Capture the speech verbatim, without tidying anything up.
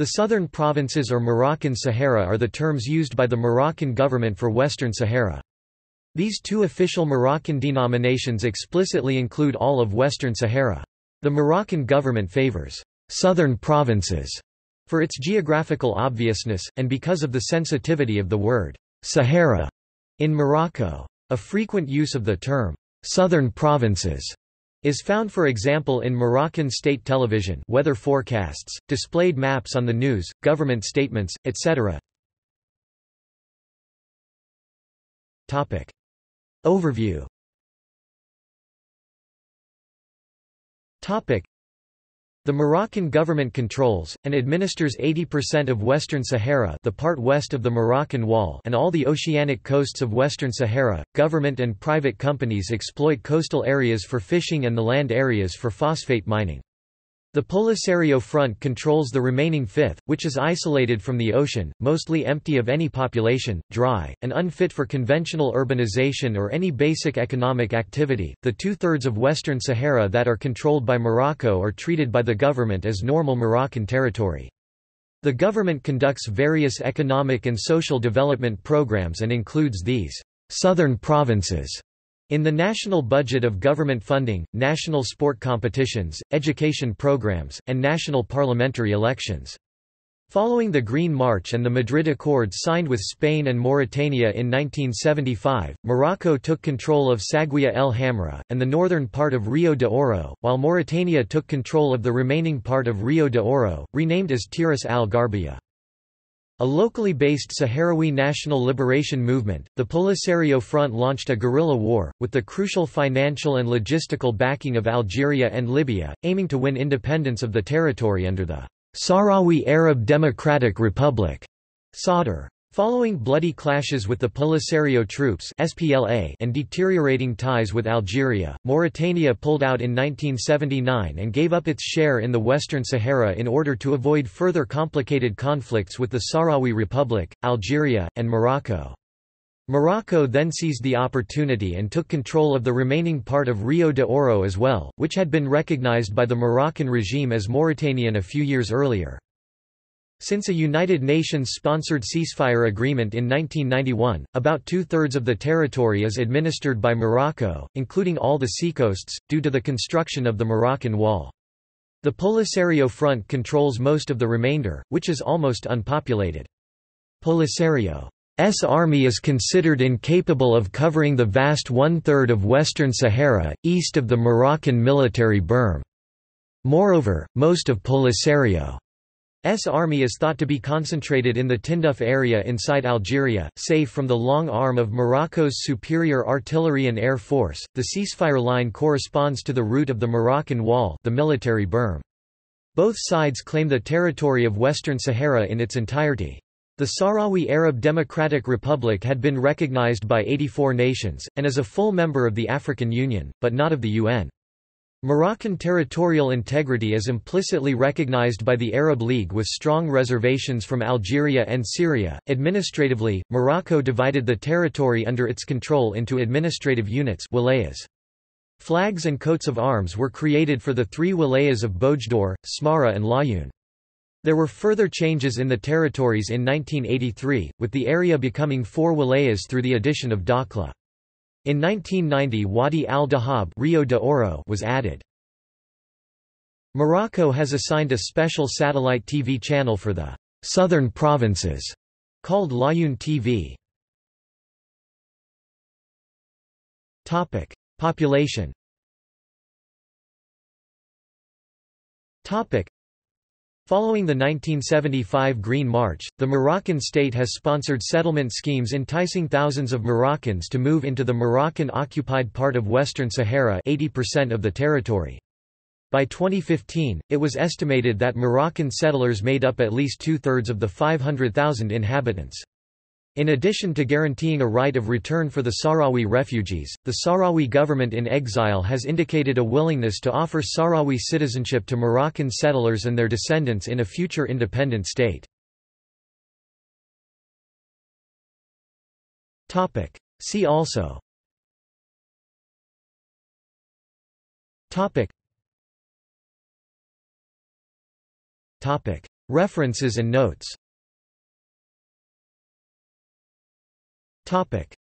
The southern provinces or Moroccan Sahara are the terms used by the Moroccan government for Western Sahara. These two official Moroccan denominations explicitly include all of Western Sahara. The Moroccan government favors southern provinces for its geographical obviousness, and because of the sensitivity of the word Sahara in Morocco. A frequent use of the term southern provinces is found, for example, in Moroccan state television, weather forecasts, displayed maps on the news, government statements, et cetera. Topic overview. Topic The Moroccan government controls, and administers eighty percent of Western Sahara, the part west of the Moroccan Wall, and all the oceanic coasts of Western Sahara. Government and private companies exploit coastal areas for fishing and the land areas for phosphate mining. The Polisario Front controls the remaining fifth, which is isolated from the ocean, mostly empty of any population, dry, and unfit for conventional urbanization or any basic economic activity. The two-thirds of Western Sahara that are controlled by Morocco are treated by the government as normal Moroccan territory. The government conducts various economic and social development programs and includes these southern provinces in the national budget of government funding, national sport competitions, education programs, and national parliamentary elections. Following the Green March and the Madrid Accords signed with Spain and Mauritania in nineteen seventy-five, Morocco took control of Saguia el Hamra, and the northern part of Rio de Oro, while Mauritania took control of the remaining part of Rio de Oro, renamed as Tiris al-Gharbia. A locally based Sahrawi national liberation movement, the Polisario Front launched a guerrilla war, with the crucial financial and logistical backing of Algeria and Libya, aiming to win independence of the territory under the Sahrawi Arab Democratic Republic (Sadr). Following bloody clashes with the Polisario troops (S P L A) and deteriorating ties with Algeria, Mauritania pulled out in nineteen seventy-nine and gave up its share in the Western Sahara in order to avoid further complicated conflicts with the Sahrawi Republic, Algeria, and Morocco. Morocco then seized the opportunity and took control of the remaining part of Rio de Oro as well, which had been recognized by the Moroccan regime as Mauritanian a few years earlier. Since a United Nations-sponsored ceasefire agreement in nineteen ninety-one, about two-thirds of the territory is administered by Morocco, including all the seacoasts, due to the construction of the Moroccan Wall. The Polisario Front controls most of the remainder, which is almost unpopulated. Polisario's army is considered incapable of covering the vast one-third of Western Sahara, east of the Moroccan military berm. Moreover, most of Polisario S army is thought to be concentrated in the Tinduf area inside Algeria, safe from the long arm of Morocco's superior artillery and air force. The ceasefire line corresponds to the route of the Moroccan Wall, the military berm. Both sides claim the territory of Western Sahara in its entirety. The Sahrawi Arab Democratic Republic had been recognized by eighty-four nations and is a full member of the African Union, but not of the U N. Moroccan territorial integrity is implicitly recognized by the Arab League with strong reservations from Algeria and Syria. Administratively, Morocco divided the territory under its control into administrative units, wilayas. Flags and coats of arms were created for the three wilayas of Boujdour, Smara, and Laayoune. There were further changes in the territories in nineteen eighty-three, with the area becoming four wilayas through the addition of Dakhla. In nineteen ninety, Wadi Al Dahab, Rio de Oro, was added. Morocco has assigned a special satellite T V channel for the southern provinces, called Layoun T V. Topic: Population. Topic: Following the nineteen seventy-five Green March, the Moroccan state has sponsored settlement schemes enticing thousands of Moroccans to move into the Moroccan-occupied part of Western Sahara, eighty percent of the territory. By twenty fifteen, it was estimated that Moroccan settlers made up at least two-thirds of the five hundred thousand inhabitants. In addition to guaranteeing a right of return for the Sahrawi refugees, the Sahrawi government in exile has indicated a willingness to offer Sahrawi citizenship to Moroccan settlers and their descendants in a future independent state. Topic: See also. Topic: References and notes. Topic: